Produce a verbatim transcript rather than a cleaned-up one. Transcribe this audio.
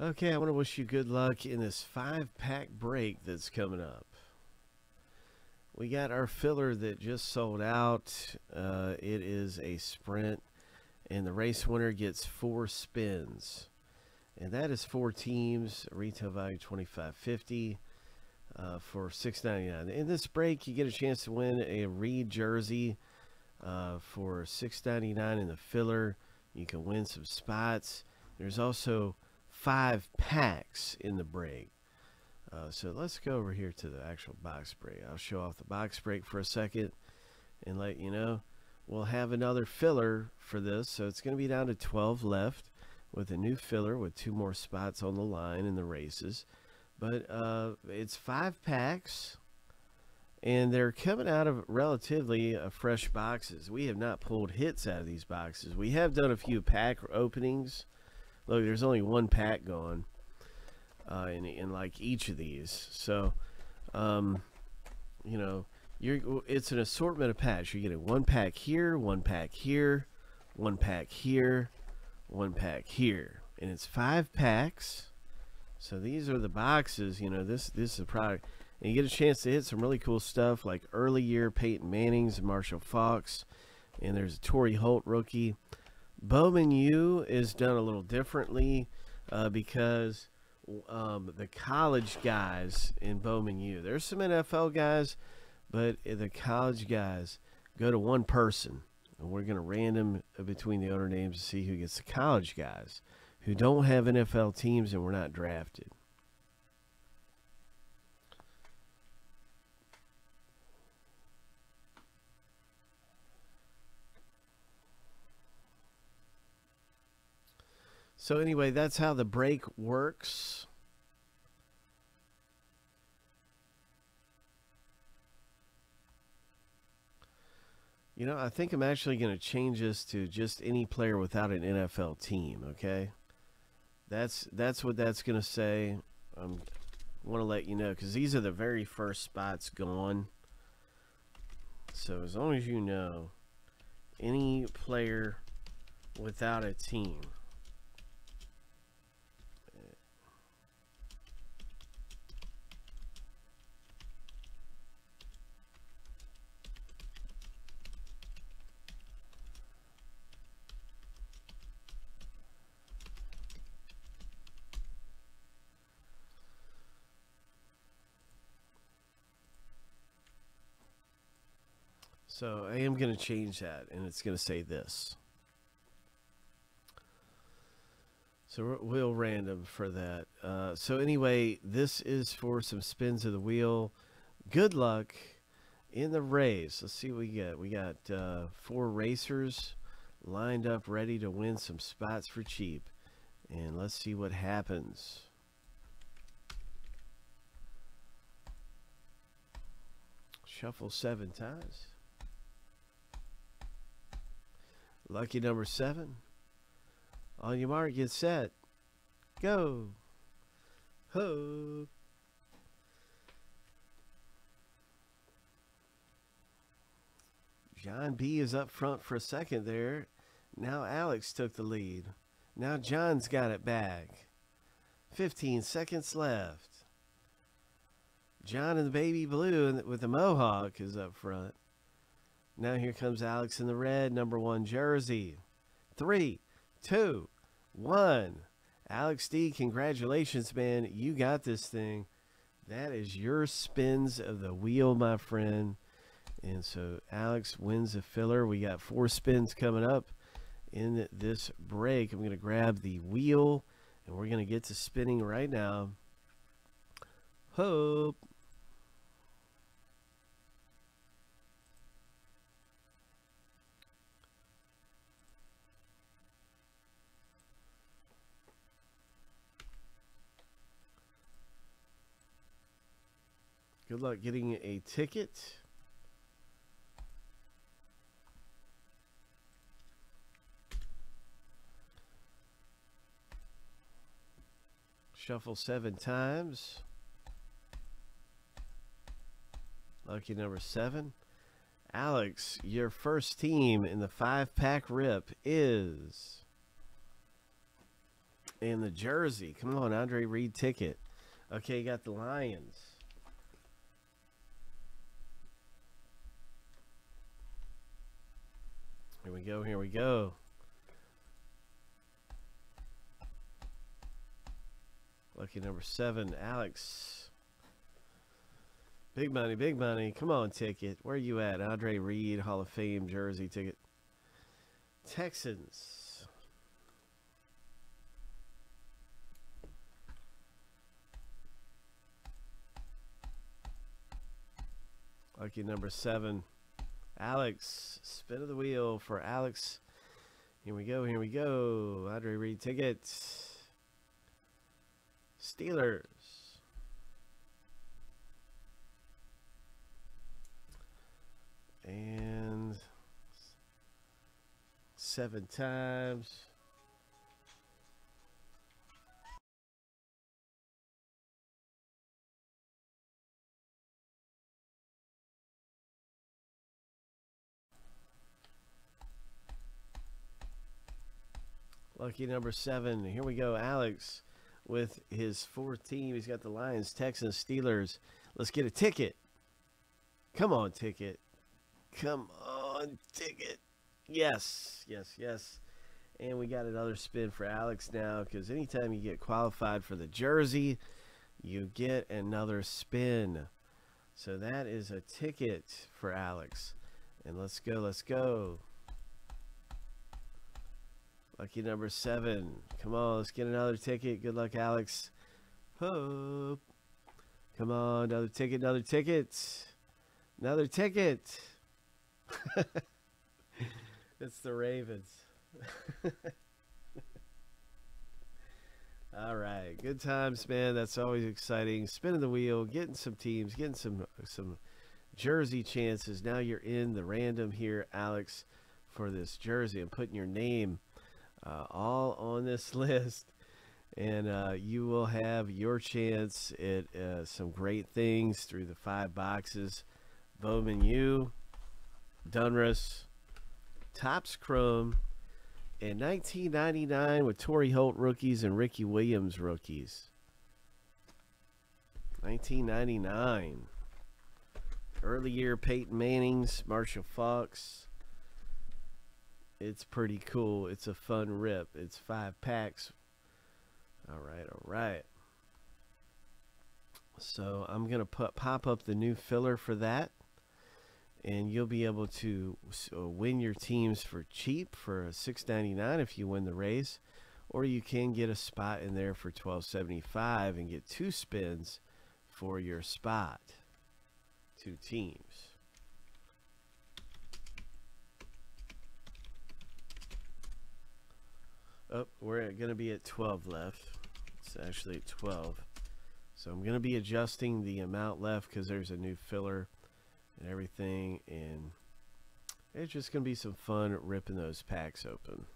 Okay, I want to wish you good luck in this five-pack break that's coming up. We got our filler that just sold out. Uh, it is a sprint, and the race winner gets four spins. And that is four teams, retail value twenty-five fifty uh, for six ninety-nine. In this break, you get a chance to win a Reed jersey uh, for six ninety-nine in the filler. You can win some spots. There's also five packs in the break, uh, so let's go over here to the actual box break. I'll show off the box break for a second and let you know we'll have another filler for this, so it's going to be down to twelve left with a new filler with two more spots on the line in the races. But uh, it's five packs and they're coming out of relatively uh, fresh boxes. We have not pulled hits out of these boxes. We have done a few pack openings. Look, there's only one pack going uh, in, in like each of these. So, um, you know, you're, it's an assortment of packs. You're getting one pack here, one pack here, one pack here, one pack here. And it's five packs. So these are the boxes. You know, this, this is a product. And you get a chance to hit some really cool stuff like early year Peyton Manning's and Marshall Fox. And there's a Torrey Holt rookie. Bowman U is done a little differently uh, because um, the college guys in Bowman U, there's some N F L guys, but the college guys go to one person, and we're going to random between the owner names to see who gets the college guys who don't have N F L teams and were not drafted. So anyway, that's how the break works. You know, I think I'm actually going to change this to just any player without an N F L team, okay? That's that's what that's going to say. I want to let you know because these are the very first spots gone. So as long as you know, any player without a team. So I am going to change that, and it's going to say this. So we'll random for that. Uh, so anyway, this is for some spins of the wheel. Good luck in the race. Let's see what we get. We got uh, four racers lined up, ready to win some spots for cheap. And let's see what happens. Shuffle seven times. Lucky number seven. On your mark, get set, go. Ho. John B is up front for a second there. Now Alex took the lead. Now John's got it back. fifteen seconds left. John in the baby blue with the mohawk is up front. Now here comes Alex in the red, number one jersey. Three, two, one. Alex D, congratulations, man. You got this thing. That is your spins of the wheel, my friend. And so Alex wins the filler. We got four spins coming up in this break. I'm going to grab the wheel, and we're going to get to spinning right now. Hope. Good luck getting a ticket. Shuffle seven times. Lucky number seven. Alex, your first team in the five pack rip is And the jersey. Come on, Andre Reed ticket. Okay, you got the Lions. Here we go, here we go. Lucky number seven, Alex. Big money, big money. Come on, ticket. Where are you at? Andre Reed, Hall of Fame jersey ticket. Texans. Lucky number seven, Alex. Spin of the wheel for Alex. Here we go, here we go. Andre Reed tickets. Steelers. And seven times. Lucky number seven. Here we go, Alex, with his fourth team. He's got the Lions, Texans, Steelers. Let's get a ticket. Come on, ticket. Come on, ticket. Yes, yes, yes. And we got another spin for Alex now, because anytime you get qualified for the jersey, you get another spin. So that is a ticket for Alex. And let's go, let's go. Lucky number seven. Come on, let's get another ticket. Good luck, Alex. Hope. Come on, another ticket, another ticket. Another ticket. It's the Ravens. All right, good times, man. That's always exciting. Spinning the wheel, getting some teams, getting some some jersey chances. Now you're in the random here, Alex, for this jersey. I'm putting your name uh, all on this list, and uh, you will have your chance at uh, some great things through the five boxes. Bowman U, Donruss, Topps Chrome, and nineteen ninety-nine with Torrey Holt rookies and Ricky Williams rookies. nineteen ninety-nine. Early year Peyton Manning's, Marshall Fox. It's pretty cool. It's a fun rip. It's five packs. All right, all right. So I'm going to put pop up the new filler for that. And you'll be able to win your teams for cheap for six ninety-nine if you win the race, or you can get a spot in there for twelve seventy-five and get two spins for your spot, two teams. Oh, we're gonna be at twelve left. It's actually at twelve, so I'm gonna be adjusting the amount left because there's a new filler and everything, and it's just gonna be some fun ripping those packs open.